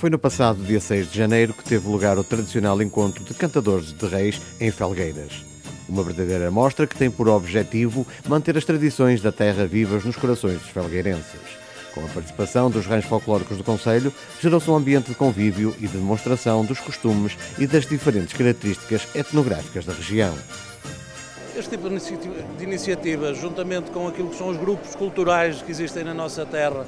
Foi no passado dia 6 de janeiro que teve lugar o tradicional Encontro de Cantadores de Reis em Felgueiras. Uma verdadeira mostra que tem por objetivo manter as tradições da terra vivas nos corações dos felgueirenses. Com a participação dos rãs folclóricos do concelho, gerou-se um ambiente de convívio e de demonstração dos costumes e das diferentes características etnográficas da região. Este tipo de iniciativa, juntamente com aquilo que são os grupos culturais que existem na nossa terra,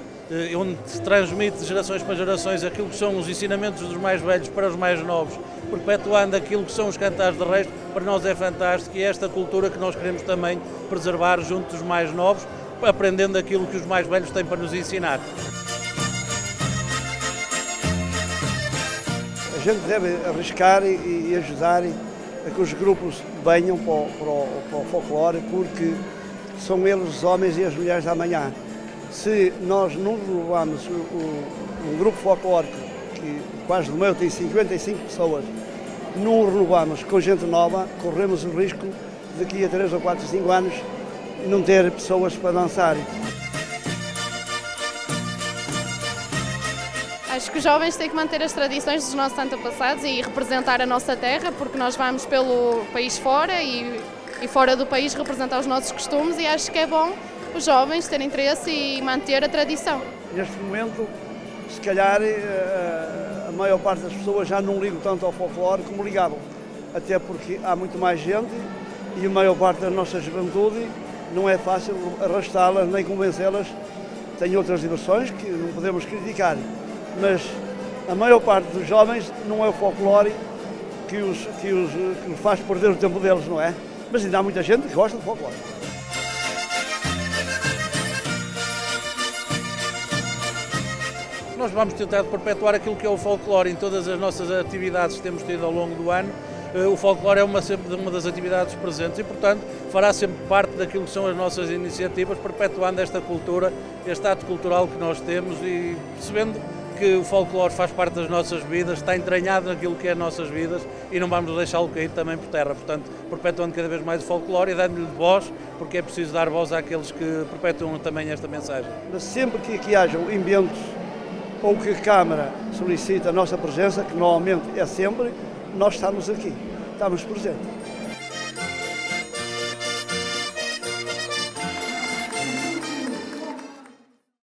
onde se transmite de gerações para gerações aquilo que são os ensinamentos dos mais velhos para os mais novos, perpetuando aquilo que são os cantares de reis, para nós é fantástico, e é esta cultura que nós queremos também preservar junto dos mais novos, aprendendo aquilo que os mais velhos têm para nos ensinar. A gente deve arriscar e ajudar a que os grupos venham para o folclore, porque são eles os homens e as mulheres da manhã. Se nós não levamos um grupo folclórico, que quase do meu tem 55 pessoas, não o renovamos com gente nova, corremos o risco daqui a 3 ou 4, 5 anos não ter pessoas para dançar. Acho que os jovens têm que manter as tradições dos nossos antepassados e representar a nossa terra, porque nós vamos pelo país fora e fora do país representar os nossos costumes, e acho que é bom os jovens terem interesse e manter a tradição. Neste momento, se calhar, a maior parte das pessoas já não ligam tanto ao folclore como ligavam, até porque há muito mais gente e a maior parte da nossa juventude não é fácil arrastá-las nem convencê-las. Tem outras diversões que não podemos criticar, mas a maior parte dos jovens não é o folclore que faz perder o tempo deles, não é? Mas ainda há muita gente que gosta de folclore. Nós vamos tentar perpetuar aquilo que é o folclore em todas as nossas atividades que temos tido ao longo do ano. O folclore é uma das atividades presentes e, portanto, fará sempre parte daquilo que são as nossas iniciativas, perpetuando esta cultura, este ato cultural que nós temos e percebendo que o folclore faz parte das nossas vidas, está entranhado naquilo que é as nossas vidas e não vamos deixá-lo cair também por terra. Portanto, perpetuando cada vez mais o folclore e dando-lhe voz, porque é preciso dar voz àqueles que perpetuam também esta mensagem. Mas sempre que aqui hajam ambientes ou que a Câmara solicita a nossa presença, que normalmente é sempre, nós estamos aqui, estamos presentes.